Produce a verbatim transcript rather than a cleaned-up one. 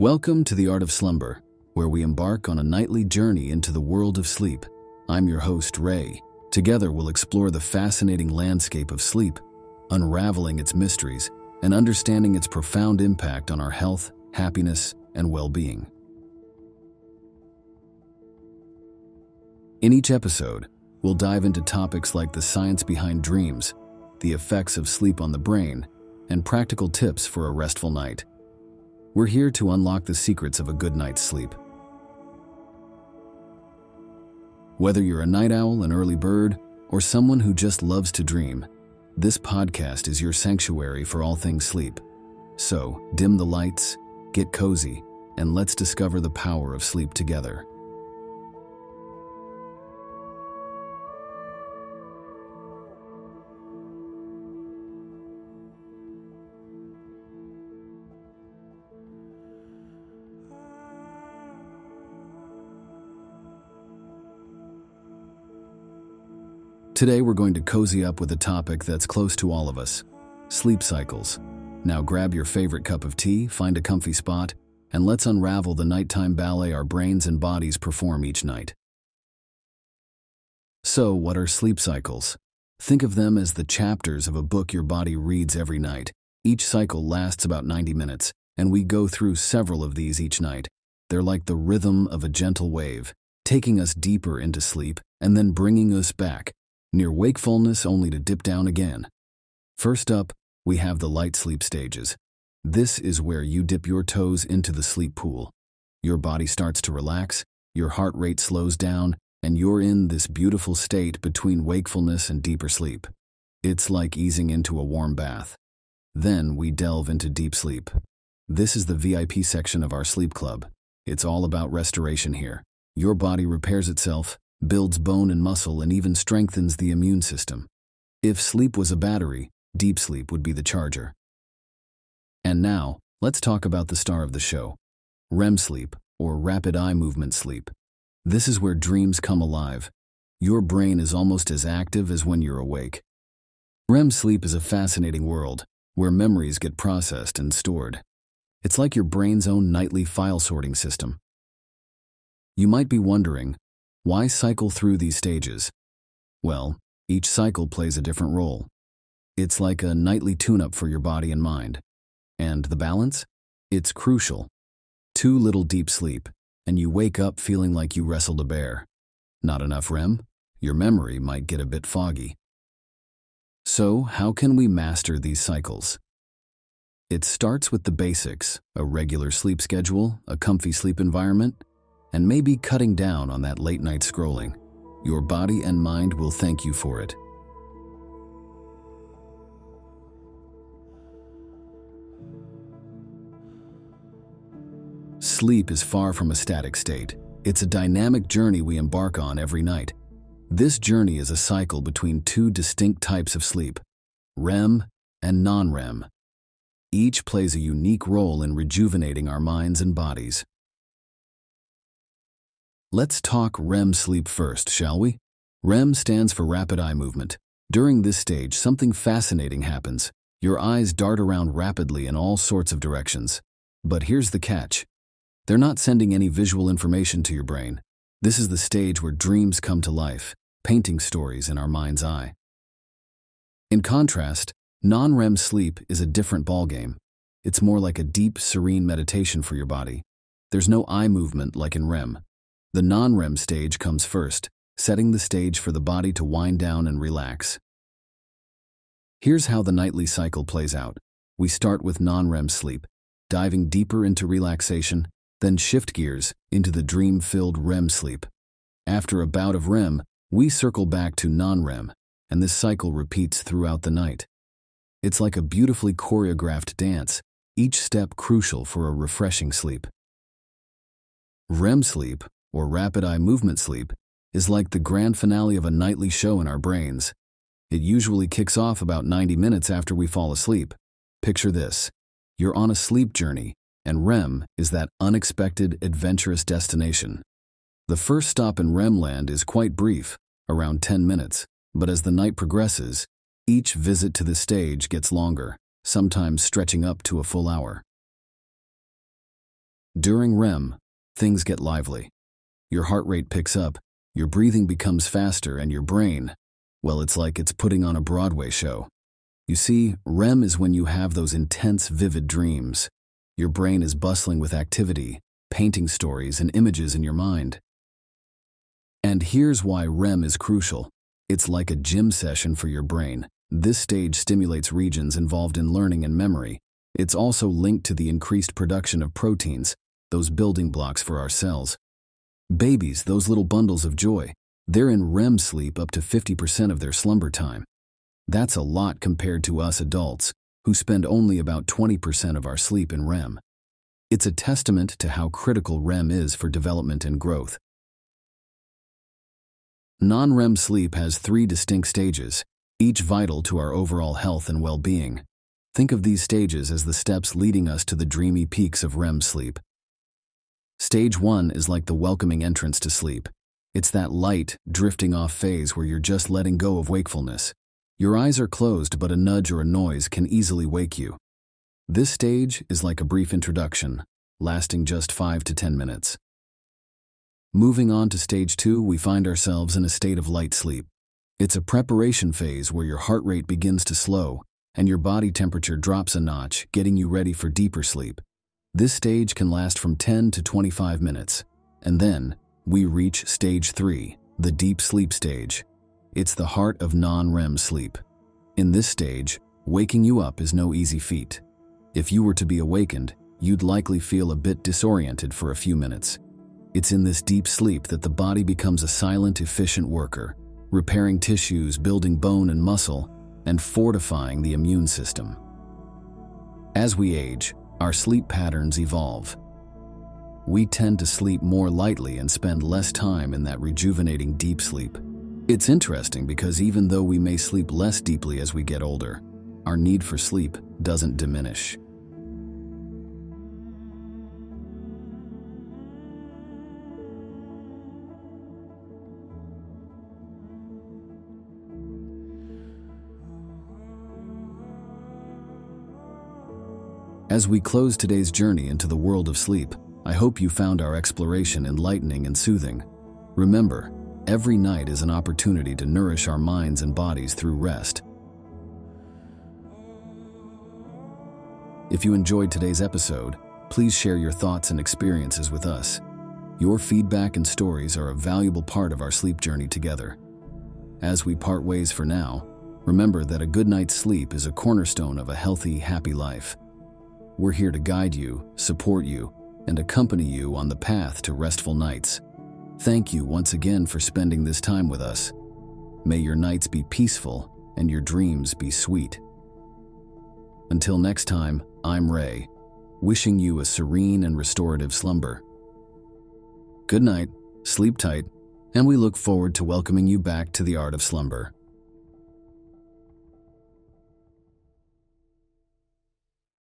Welcome to The Art of Slumber, where we embark on a nightly journey into the world of sleep. I'm your host, Ray. Together, we'll explore the fascinating landscape of sleep, unraveling its mysteries, and understanding its profound impact on our health, happiness, and well-being. In each episode, we'll dive into topics like the science behind dreams, the effects of sleep on the brain, and practical tips for a restful night. We're here to unlock the secrets of a good night's sleep. Whether you're a night owl, an early bird, or someone who just loves to dream, this podcast is your sanctuary for all things sleep. So, dim the lights, get cozy, and let's discover the power of sleep together. Today we're going to cozy up with a topic that's close to all of us, sleep cycles. Now grab your favorite cup of tea, find a comfy spot, and let's unravel the nighttime ballet our brains and bodies perform each night. So, what are sleep cycles? Think of them as the chapters of a book your body reads every night. Each cycle lasts about ninety minutes, and we go through several of these each night. They're like the rhythm of a gentle wave, taking us deeper into sleep and then bringing us back, near wakefulness only to dip down again. First up, we have the light sleep stages. This is where you dip your toes into the sleep pool. Your body starts to relax, your heart rate slows down, and you're in this beautiful state between wakefulness and deeper sleep. It's like easing into a warm bath. Then we delve into deep sleep. This is the V I P section of our sleep club. It's all about restoration here. Your body repairs itself, builds bone and muscle, and even strengthens the immune system. If sleep was a battery, deep sleep would be the charger. And now, let's talk about the star of the show, R E M sleep, or rapid eye movement sleep. This is where dreams come alive. Your brain is almost as active as when you're awake. R E M sleep is a fascinating world, where memories get processed and stored. It's like your brain's own nightly file sorting system. You might be wondering, why cycle through these stages? Well, each cycle plays a different role. It's like a nightly tune-up for your body and mind. And the balance? It's crucial. Too little deep sleep, and you wake up feeling like you wrestled a bear. Not enough R E M? Your memory might get a bit foggy. So, how can we master these cycles? It starts with the basics, a regular sleep schedule, a comfy sleep environment, and maybe cutting down on that late-night scrolling. Your body and mind will thank you for it. Sleep is far from a static state. It's a dynamic journey we embark on every night. This journey is a cycle between two distinct types of sleep, R E M and non R E M. Each plays a unique role in rejuvenating our minds and bodies. Let's talk R E M sleep first, shall we? R E M stands for rapid eye movement. During this stage, something fascinating happens. Your eyes dart around rapidly in all sorts of directions. But here's the catch. They're not sending any visual information to your brain. This is the stage where dreams come to life, painting stories in our mind's eye. In contrast, non R E M sleep is a different ballgame. It's more like a deep, serene meditation for your body. There's no eye movement like in R E M. The non R E M stage comes first, setting the stage for the body to wind down and relax. Here's how the nightly cycle plays out. We start with non R E M sleep, diving deeper into relaxation, then shift gears into the dream-filled R E M sleep. After a bout of R E M, we circle back to non R E M, and this cycle repeats throughout the night. It's like a beautifully choreographed dance, each step crucial for a refreshing sleep. R E M sleep, or rapid eye movement sleep, is like the grand finale of a nightly show in our brains. It usually kicks off about ninety minutes after we fall asleep. Picture this. You're on a sleep journey, and R E M is that unexpected, adventurous destination. The first stop in R E M land is quite brief, around ten minutes, but as the night progresses, each visit to the stage gets longer, sometimes stretching up to a full hour. During R E M, things get lively. Your heart rate picks up, your breathing becomes faster, and your brain, well, it's like it's putting on a Broadway show. You see, R E M is when you have those intense, vivid dreams. Your brain is bustling with activity, painting stories and images in your mind. And here's why R E M is crucial. It's like a gym session for your brain. This stage stimulates regions involved in learning and memory. It's also linked to the increased production of proteins, those building blocks for our cells. Babies, those little bundles of joy, they're in R E M sleep up to fifty percent of their slumber time. That's a lot compared to us adults, who spend only about twenty percent of our sleep in R E M. It's a testament to how critical R E M is for development and growth. Non-R E M sleep has three distinct stages, each vital to our overall health and well-being. Think of these stages as the steps leading us to the dreamy peaks of R E M sleep. Stage one is like the welcoming entrance to sleep. It's that light, drifting off phase where you're just letting go of wakefulness. Your eyes are closed, but a nudge or a noise can easily wake you. This stage is like a brief introduction, lasting just five to ten minutes. Moving on to stage two, we find ourselves in a state of light sleep. It's a preparation phase where your heart rate begins to slow, and your body temperature drops a notch, getting you ready for deeper sleep. This stage can last from ten to twenty-five minutes. And then, we reach stage three, the deep sleep stage. It's the heart of non-R E M sleep. In this stage, waking you up is no easy feat. If you were to be awakened, you'd likely feel a bit disoriented for a few minutes. It's in this deep sleep that the body becomes a silent, efficient worker, repairing tissues, building bone and muscle, and fortifying the immune system. As we age, our sleep patterns evolve. We tend to sleep more lightly and spend less time in that rejuvenating deep sleep. It's interesting because even though we may sleep less deeply as we get older, our need for sleep doesn't diminish. As we close today's journey into the world of sleep, I hope you found our exploration enlightening and soothing. Remember, every night is an opportunity to nourish our minds and bodies through rest. If you enjoyed today's episode, please share your thoughts and experiences with us. Your feedback and stories are a valuable part of our sleep journey together. As we part ways for now, remember that a good night's sleep is a cornerstone of a healthy, happy life. We're here to guide you, support you, and accompany you on the path to restful nights. Thank you once again for spending this time with us. May your nights be peaceful and your dreams be sweet. Until next time, I'm Ray, wishing you a serene and restorative slumber. Good night, sleep tight, and we look forward to welcoming you back to the Art of Slumber.